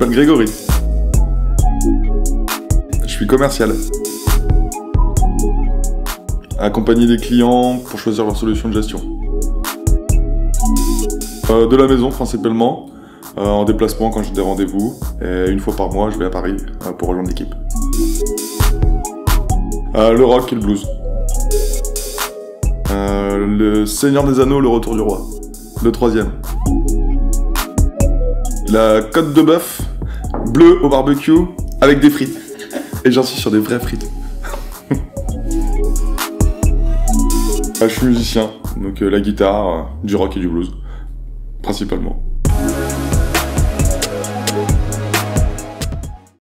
m'appelle Grégory. Je suis commercial. Accompagner des clients pour choisir leur solution de gestion. De la maison principalement, en déplacement quand j'ai des rendez-vous. Et une fois par mois, je vais à Paris pour rejoindre l'équipe. Le rock et le blues. Le Seigneur des Anneaux, le retour du roi. Le troisième. La côte de bœuf, bleue au barbecue, avec des frites. Et j'en suis sur des vraies frites. Je suis musicien, donc la guitare, du rock et du blues, principalement.